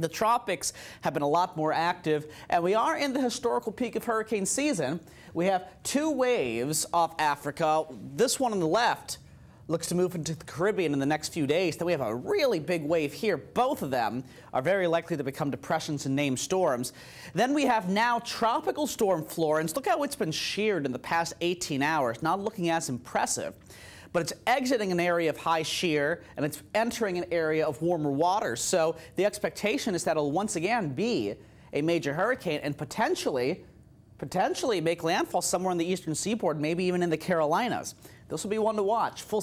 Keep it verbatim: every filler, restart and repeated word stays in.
The tropics have been a lot more active, and we are in the historical peak of hurricane season. We have two waves off Africa. This one on the left looks to move into the Caribbean in the next few days. Then we have a really big wave here. Both of them are very likely to become depressions and named storms. Then we have now Tropical Storm Florence. Look how it's been sheared in the past eighteen hours. Not looking as impressive, but it's exiting an area of high shear and it's entering an area of warmer water. So the expectation is that it'll once again be a major hurricane and potentially potentially make landfall somewhere on the eastern seaboard, maybe even in the Carolinas. This will be one to watch. Full